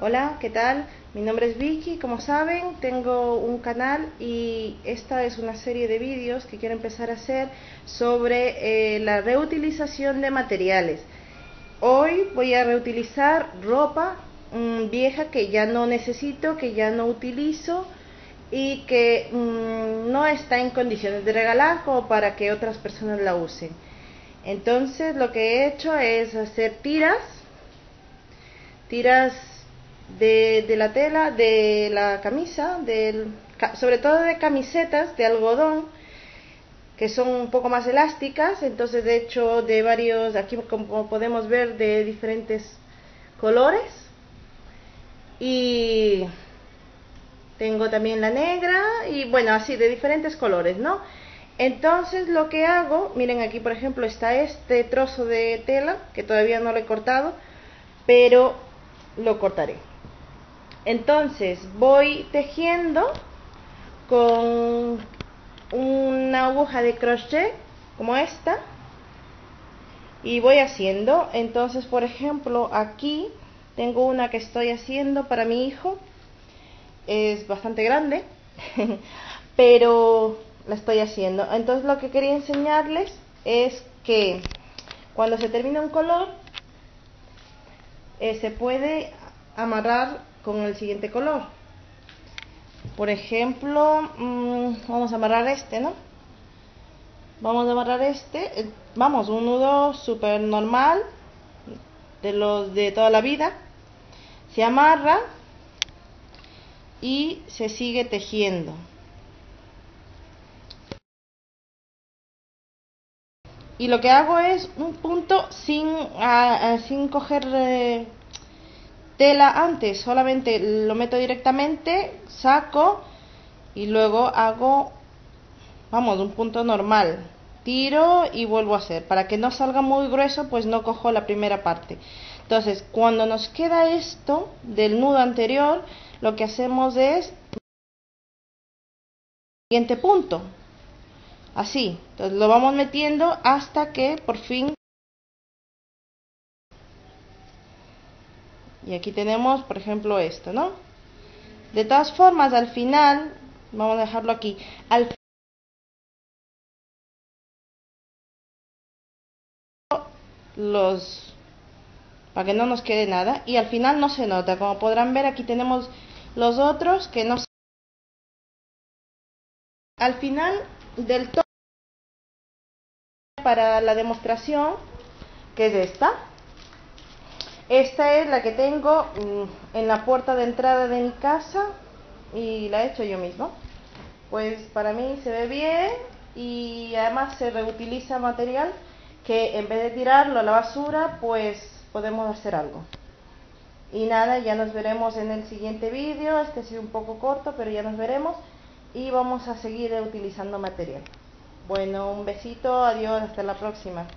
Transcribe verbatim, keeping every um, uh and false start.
Hola, ¿qué tal? Mi nombre es Vicky, como saben, tengo un canal y esta es una serie de vídeos que quiero empezar a hacer sobre eh, la reutilización de materiales. Hoy voy a reutilizar ropa mmm, vieja que ya no necesito, que ya no utilizo y que mmm, no está en condiciones de regalar como para que otras personas la usen. Entonces lo que he hecho es hacer tiras, tiras De, de la tela, de la camisa, del, sobre todo de camisetas de algodón que son un poco más elásticas. Entonces de hecho de varios, aquí como podemos ver, de diferentes colores, y tengo también la negra y bueno, así de diferentes colores, ¿no? Entonces lo que hago, miren, aquí por ejemplo está este trozo de tela que todavía no lo he cortado, pero lo cortaré. Entonces voy tejiendo con una aguja de crochet como esta y voy haciendo. Entonces por ejemplo aquí tengo una que estoy haciendo para mi hijo, es bastante grande pero la estoy haciendo. Entonces lo que quería enseñarles es que cuando se termina un color eh, se puede amarrar con el siguiente color. Por ejemplo, mmm, vamos a amarrar este, ¿no? Vamos a amarrar este, eh, vamos, un nudo súper normal de los de toda la vida. Se amarra y se sigue tejiendo. Y lo que hago es un punto sin, a, a, sin coger eh, tela antes, solamente lo meto directamente, saco y luego hago, vamos, un punto normal, tiro y vuelvo a hacer, para que no salga muy grueso, pues no cojo la primera parte. Entonces cuando nos queda esto del nudo anterior, lo que hacemos es el siguiente punto, así. Entonces lo vamos metiendo hasta que por fin. Y aquí tenemos, por ejemplo, esto, ¿no? De todas formas, al final, vamos a dejarlo aquí. Al final, los, para que no nos quede nada. Y al final no se nota. Como podrán ver, aquí tenemos los otros que no se notan. Al final del todo, para la demostración, que es esta. Esta es la que tengo en la puerta de entrada de mi casa y la he hecho yo mismo. Pues para mí se ve bien y además se reutiliza material que en vez de tirarlo a la basura, pues podemos hacer algo. Y nada, ya nos veremos en el siguiente vídeo. Este ha sido un poco corto, pero ya nos veremos y vamos a seguir reutilizando material. Bueno, un besito, adiós, hasta la próxima.